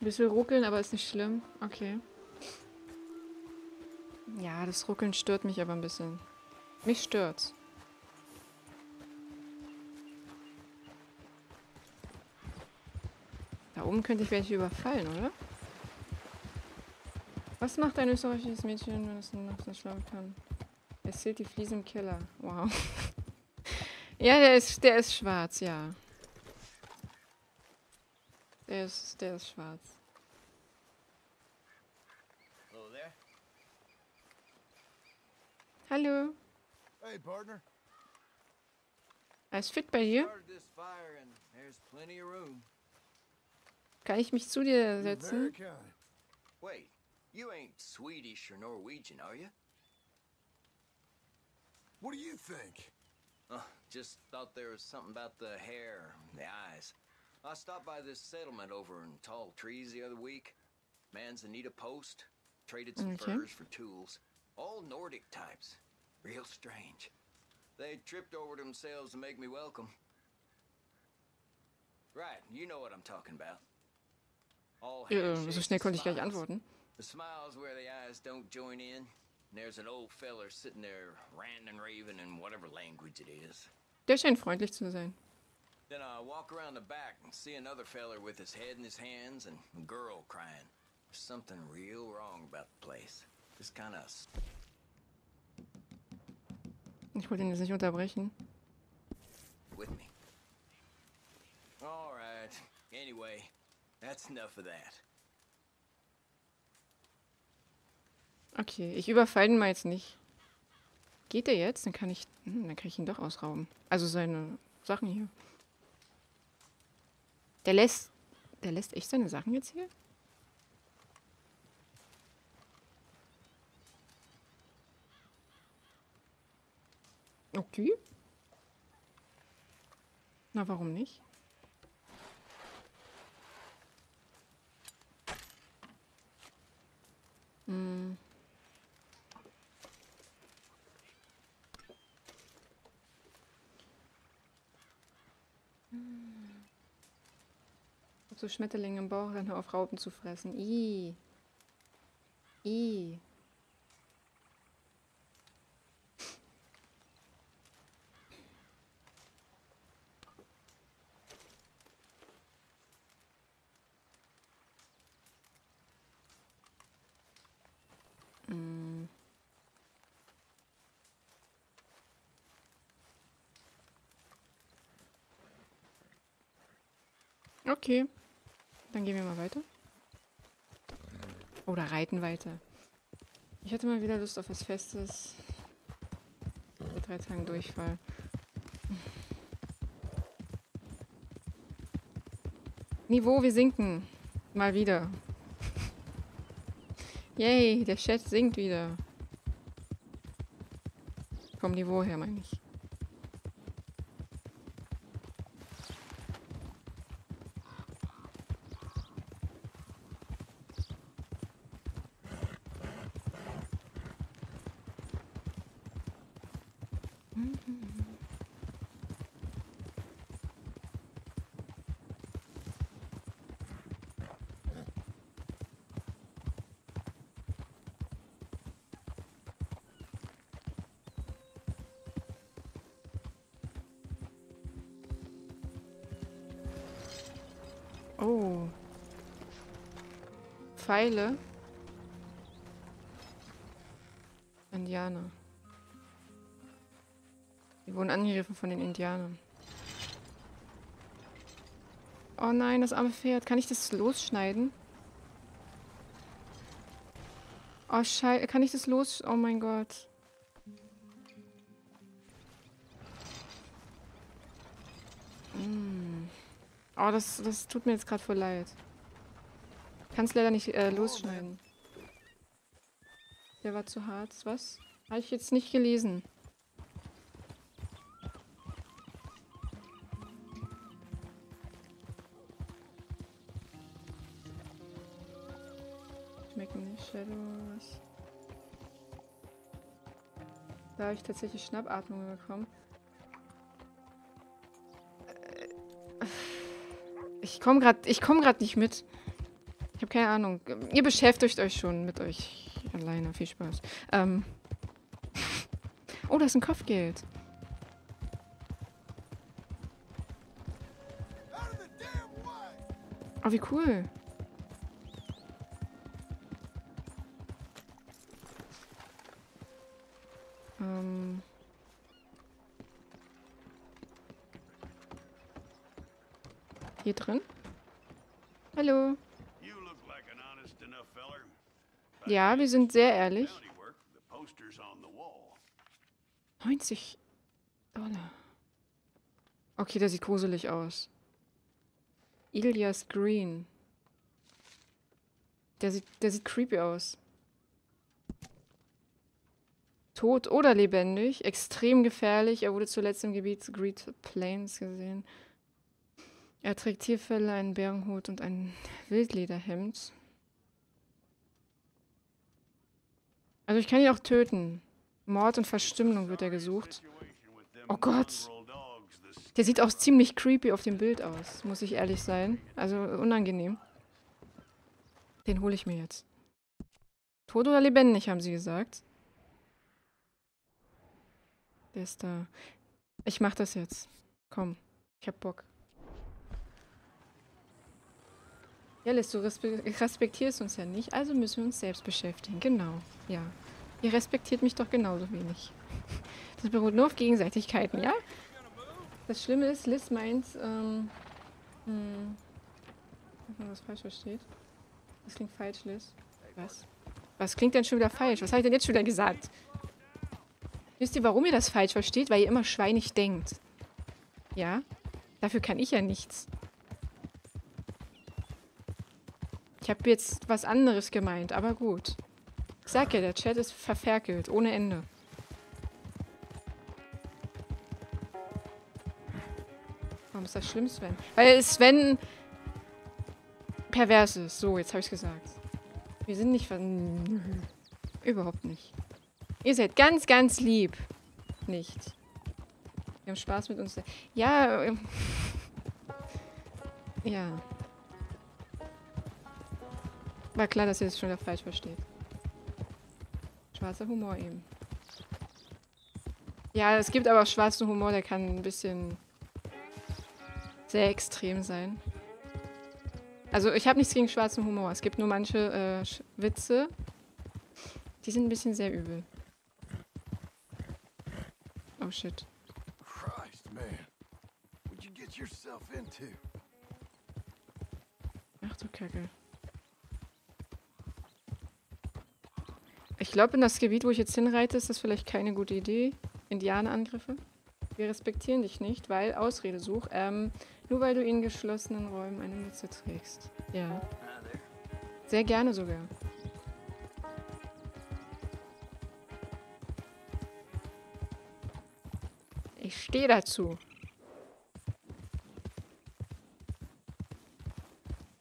Ein bisschen ruckeln, aber ist nicht schlimm. Okay. Ja, das Ruckeln stört mich aber ein bisschen. Mich stört's. Da oben könnte ich welche überfallen, oder? Was macht ein österreichisches Mädchen, wenn es nachts nicht schlafen kann? Es zählt die Fliesen im Keller. Wow. Ja, der ist schwarz, ja. Der ist schwarz. Hello there. Hallo. Hey, partner. Alles fit bei dir? Kann ich mich zu dir setzen? Wait, you ain't Swedish or Norwegian, are you? What do you think? Just thought there was something about the hair, the eyes. I stopped by this settlement over in Tall Trees the other week. Manzanita Post. Traded some furs for tools. All Nordic types. Real strange. They tripped over themselves to make me welcome. Right, you know what I'm talking about. All so schnell konnte ich gleich antworten. The smiles where the eyes don't join in. There's an old feller sitting there, ranting, raving in whatever language it is. Der scheint freundlich zu sein. Then I walk around the back and see another feller with his head in his hands and a girl crying. There's something real wrong about the place. This kind of... Ich wollte ihn jetzt nicht unterbrechen. With me. All right. Anyway, that's enough of that. Okay, ich überfalle ihn mal jetzt nicht. Geht er jetzt? Dann kann ich, ihn doch ausrauben. Also seine Sachen hier. Der lässt echt seine Sachen jetzt hier? Okay. Na, warum nicht? Hm. So Schmetterlinge im Bauch, dann hör auf, Raupen zu fressen. Ih. Okay. Dann gehen wir mal weiter. Oder reiten weiter. Ich hatte mal wieder Lust auf was Festes. Mit 3 Tagen Durchfall. Niveau, wir sinken. Mal wieder. Yay, der Chat sinkt wieder. Vom Niveau her, meine ich. Oh. Pfeile. Indianer. Die wurden angegriffen von den Indianern. Oh nein, das arme Pferd. Kann ich das losschneiden? Oh Scheiße, kann ich das los... Oh mein Gott. Oh, das tut mir jetzt gerade voll leid. Kann es leider nicht losschneiden. Der war zu hart. Was? Habe ich jetzt nicht gelesen. Schmecken nicht. Shadows. Da habe ich tatsächlich Schnappatmung bekommen. Ich komme gerade nicht mit. habe keine Ahnung. Ihr beschäftigt euch schon mit euch alleine. Viel Spaß. Oh, da ist ein Kopfgeld. Oh, wie cool. Hier drin? Hallo. Ja, wir sind sehr ehrlich. 90 Dollar. Okay, der sieht gruselig aus. Elias Green. Der sieht creepy aus. Tot oder lebendig. Extrem gefährlich. Er wurde zuletzt im Gebiet Great Plains gesehen. Er trägt Tierfelle, einen Bärenhut und ein Wildlederhemd. Also ich kann ihn auch töten. Mord und Verstümmelung wird er gesucht. Oh Gott! Der sieht auch ziemlich creepy auf dem Bild aus, muss ich ehrlich sein. Also unangenehm. Den hole ich mir jetzt. Tot oder lebendig, haben sie gesagt. Der ist da. Ich mach das jetzt. Komm, ich hab Bock. Alice, du respektierst uns ja nicht, also müssen wir uns selbst beschäftigen. Genau, ja. Ihr respektiert mich doch genauso wenig. Das beruht nur auf Gegenseitigkeiten, ja? Das Schlimme ist, Liz meint, dass man das falsch versteht. Das klingt falsch, Liz. Was? Was klingt denn schon wieder falsch? Was habe ich denn jetzt schon wieder gesagt? Wisst ihr, warum ihr das falsch versteht? Weil ihr immer schweinig denkt. Ja? Dafür kann ich ja nichts. Ich habe jetzt was anderes gemeint, aber gut. Ich sag ja, der Chat ist verferkelt, ohne Ende. Warum ist das schlimm, Sven? Weil Sven pervers ist. So, jetzt habe ich es gesagt. Wir sind nicht verwandelt. Überhaupt nicht. Ihr seid ganz, ganz lieb. Nicht. Wir haben Spaß mit uns. Ja. Ja. War klar, dass ihr das schon wieder falsch versteht. Schwarzer Humor eben. Ja, es gibt aber auch schwarzen Humor, der kann ein bisschen sehr extrem sein. Also ich habe nichts gegen schwarzen Humor. Es gibt nur manche Witze, die sind ein bisschen sehr übel. Oh shit. Ach du Kacke. Ich glaube, in das Gebiet, wo ich jetzt hinreite, ist das vielleicht keine gute Idee. Indianerangriffe. Wir respektieren dich nicht, weil Ausrede such. Nur weil du in geschlossenen Räumen eine Mütze trägst. Ja. Sehr gerne sogar. Ich stehe dazu.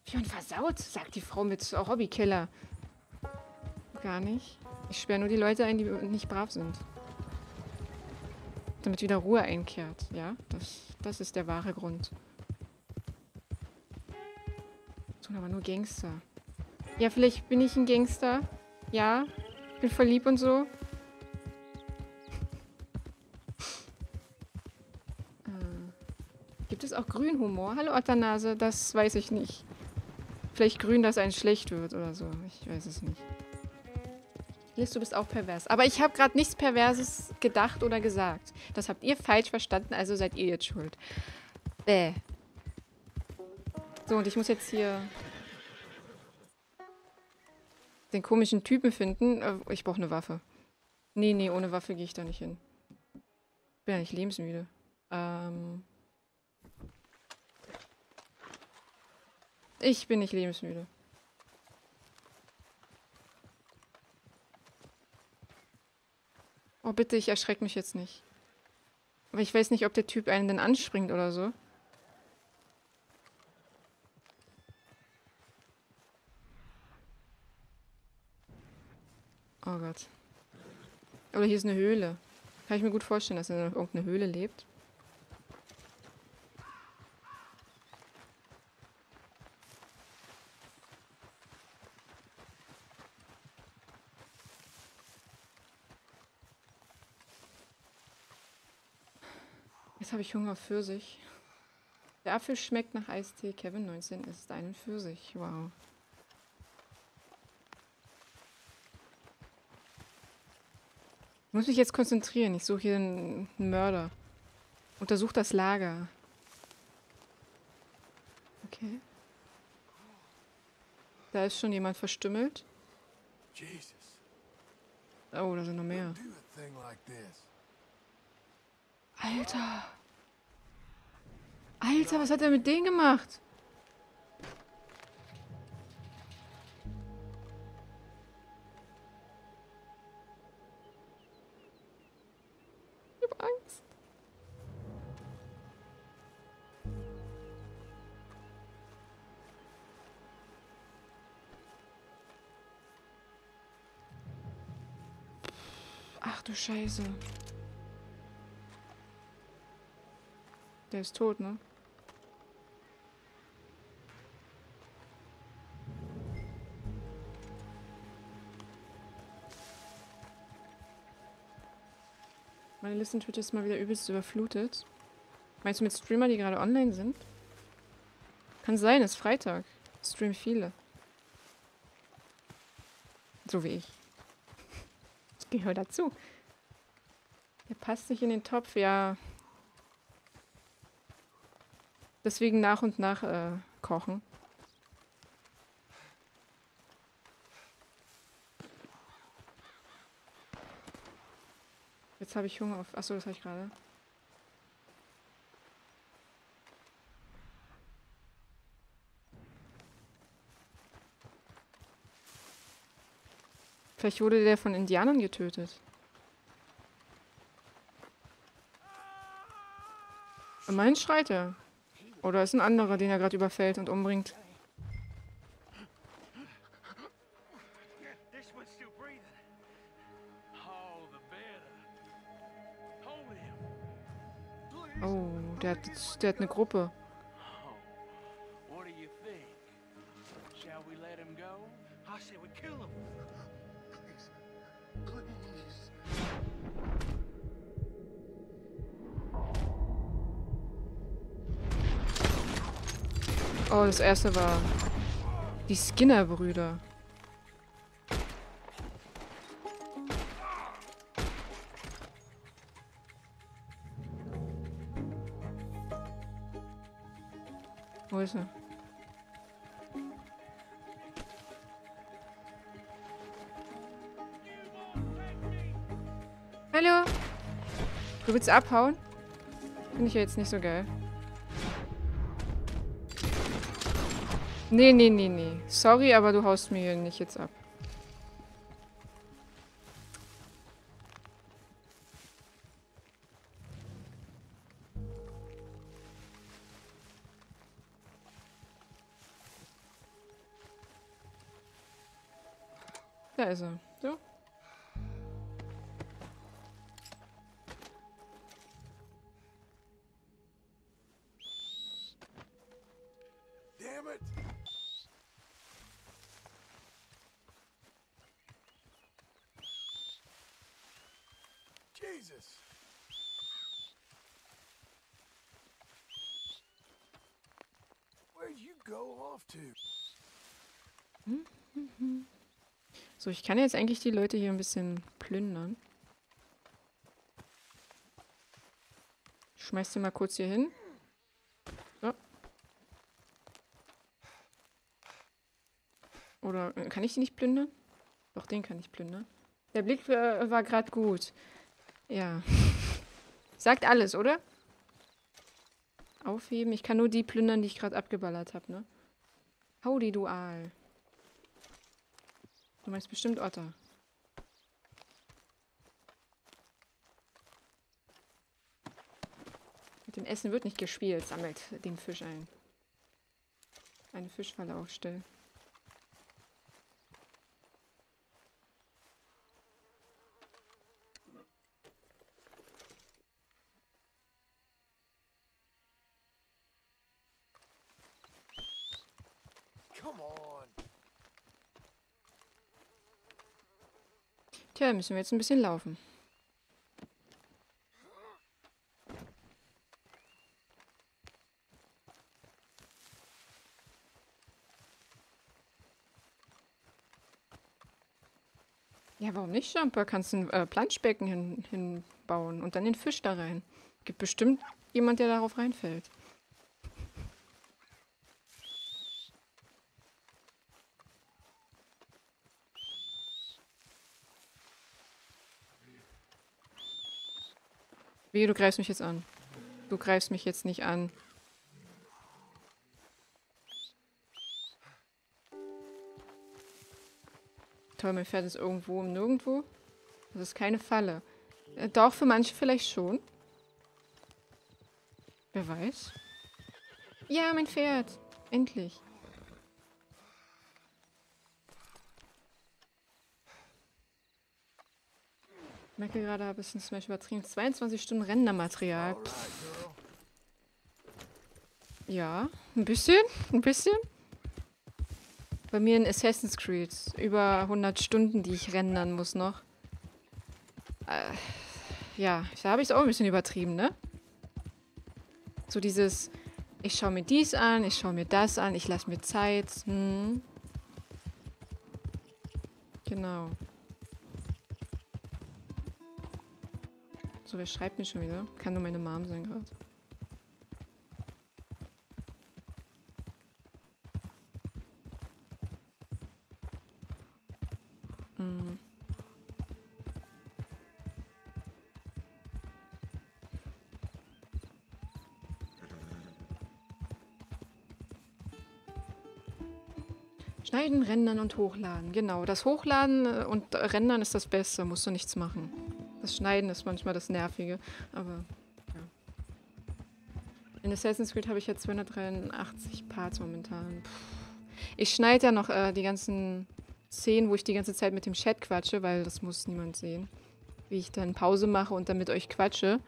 4 und versaut, sagt die Frau mit Hobbykiller. Gar nicht. Ich sperre nur die Leute ein, die nicht brav sind. Damit wieder Ruhe einkehrt. Ja, das ist der wahre Grund. So, aber nur Gangster. Ja, vielleicht bin ich ein Gangster. Ja, bin voll lieb und so. Gibt es auch Grünhumor? Hallo, Otternase, das weiß ich nicht. Vielleicht grün, dass einem schlecht wird oder so. Ich weiß es nicht. Liz, du bist auch pervers. Aber ich habe gerade nichts Perverses gedacht oder gesagt. Das habt ihr falsch verstanden, also seid ihr jetzt schuld. Bäh. So, und ich muss jetzt hier den komischen Typen finden. Ich brauche eine Waffe. Nee, nee, ohne Waffe gehe ich da nicht hin. Bin ja nicht lebensmüde. Ich bin nicht lebensmüde. Oh, bitte, ich erschrecke mich jetzt nicht. Aber ich weiß nicht, ob der Typ einen denn anspringt oder so. Oh Gott. Oder hier ist eine Höhle. Kann ich mir gut vorstellen, dass er in irgendeiner Höhle lebt. Jetzt habe ich Hunger auf Pfirsich. Der Apfel schmeckt nach Eistee. Kevin 19 isst einen Pfirsich. Wow. Ich muss mich jetzt konzentrieren. Ich suche hier einen Mörder. Untersuch das Lager. Okay. Da ist schon jemand verstümmelt. Oh, da sind noch mehr. Alter! Alter, was hat er mit denen gemacht? Ich hab Angst. Ach du Scheiße. Der ist tot, ne? Meine Liste in Twitch ist mal wieder übelst überflutet. Meinst du mit Streamer, die gerade online sind? Kann sein, ist Freitag. Stream viele. So wie ich. Ich gehöre dazu. Der passt nicht in den Topf, ja. Deswegen nach und nach kochen. Jetzt habe ich Hunger auf... Achso, das habe ich gerade. Vielleicht wurde der von Indianern getötet. Immerhin schreit er. Oder ist ein anderer, den er gerade überfällt und umbringt. Oh, der hat eine Gruppe. Oh, das erste war die Skinner-Brüder. Wo ist er? Hallo? Du willst abhauen? Finde ich ja jetzt nicht so geil. Nee, nee, nee, nee. Sorry, aber du haust mir hier nicht jetzt ab. Da ist er. So. So, ich kann jetzt eigentlich die Leute hier ein bisschen plündern. Ich schmeiß sie mal kurz hier hin. So. Oder kann ich die nicht plündern? Doch, den kann ich plündern. Der Blick war gerade gut. Ja. Sagt alles, oder? Aufheben. Ich kann nur die plündern, die ich gerade abgeballert habe, ne? Howdy, du Aal. Du meinst bestimmt Otter. Mit dem Essen wird nicht gespielt. Sammelt den Fisch ein. Eine Fischfalle aufstellen. Tja, müssen wir jetzt ein bisschen laufen. Ja, warum nicht Jumper? Kannst du ein Planschbecken hinbauen und dann den Fisch da rein. Gibt bestimmt jemand, der darauf reinfällt. Wie, du greifst mich jetzt an. Du greifst mich jetzt nicht an. Toll, mein Pferd ist irgendwo und nirgendwo. Das ist keine Falle. Doch, für manche vielleicht schon. Wer weiß. Ja, mein Pferd. Endlich. Ich merke gerade, habe ich ein bisschen übertrieben. 22 Stunden Rendermaterial. Pff. Ja, ein bisschen. Ein bisschen. Bei mir in Assassin's Creed. Über 100 Stunden, die ich rendern muss noch. Ja, da habe ich es auch ein bisschen übertrieben, ne? So dieses, ich schaue mir dies an, ich schaue mir das an, ich lasse mir Zeit. Hm. Genau. So, wer schreibt mir schon wieder? Kann nur meine Mom sein gerade. Schneiden, rendern und hochladen. Genau, das Hochladen und Rendern ist das Beste, musst du nichts machen. Das Schneiden ist manchmal das Nervige, aber ja. In Assassin's Creed habe ich ja 283 Parts momentan. Puh. Ich schneide ja noch die ganzen Szenen, wo ich die ganze Zeit mit dem Chat quatsche, weil das muss niemand sehen. Wie ich dann Pause mache und dann mit euch quatsche.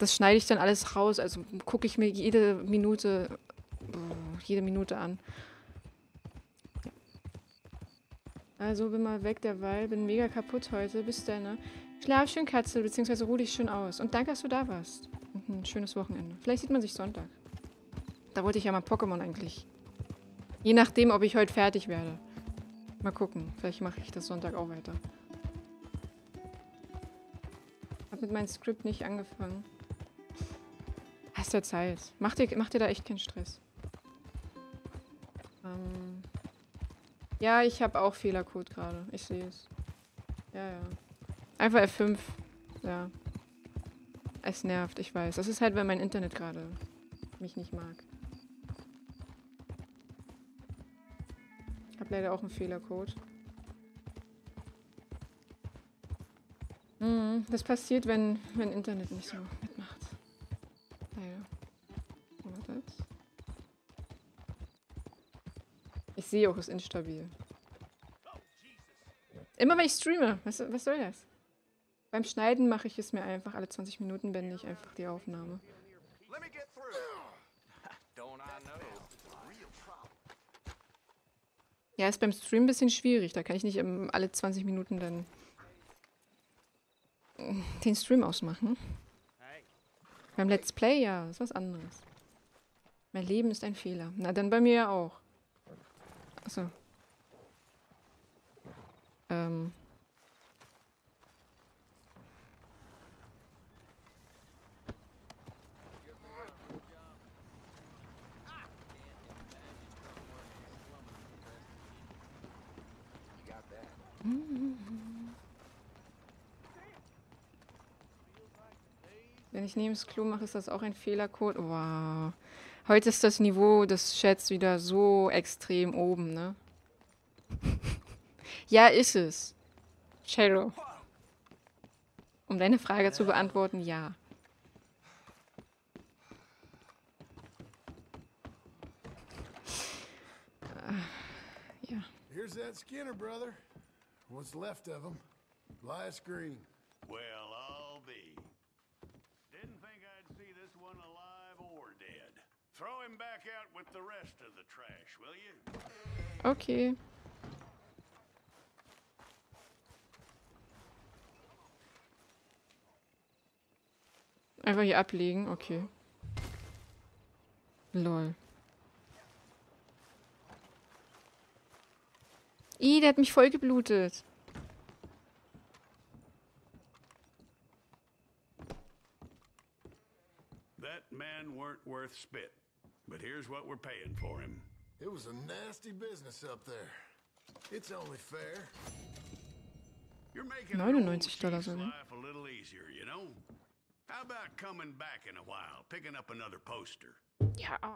Das schneide ich dann alles raus, also gucke ich mir jede Minute an. Also bin mal weg derweil, bin mega kaputt heute, bis dann. Schlaf schön, Katze, beziehungsweise ruh dich schön aus. Und danke, dass du da warst. Und ein schönes Wochenende. Vielleicht sieht man sich Sonntag. Da wollte ich ja mal Pokémon eigentlich. Je nachdem, ob ich heute fertig werde. Mal gucken, vielleicht mache ich das Sonntag auch weiter. Hab mit meinem Skript nicht angefangen. Hast ja Zeit. Mach dir da echt keinen Stress. Ja, ich habe auch Fehlercode gerade. Ich sehe es. Ja, ja. Einfach F5. Ja. Es nervt, ich weiß. Das ist halt, weil mein Internet gerade mich nicht mag. Ich habe leider auch einen Fehlercode. Das passiert, wenn Internet nicht so mitmacht. Leider. Ich sehe auch, es ist instabil. Immer wenn ich streame. Was soll das? Beim Schneiden mache ich es mir einfach. Alle 20 Minuten bände ich einfach die Aufnahme. Ja, ist beim Stream ein bisschen schwierig. Da kann ich nicht alle 20 Minuten dann den Stream ausmachen. Beim Let's Play, ja, ist was anderes. Mein Leben ist ein Fehler. Na, dann bei mir ja auch. Achso. Wenn ich neben das Klo mache, ist das auch ein Fehlercode. Wow. Heute ist das Niveau des Chats wieder so extrem oben, ne? Ja, ist es. Shadow. Um deine Frage zu beantworten, ja. Ja. Here's that Skinner brother. What's left of him? Elias Green. Well, I'll be. Didn't think I'd see this one alive or dead. Throw him back out with the rest of the trash, will you? Okay. Einfach hier ablegen, okay. Lol. Ih, der hat mich voll geblutet. That man weren't worth spit. But here's what we're paying for him. It was a nasty business up there. It's only fair. You're making $99 life a little easier, you know? How about coming back in a while, picking up another poster? Yeah.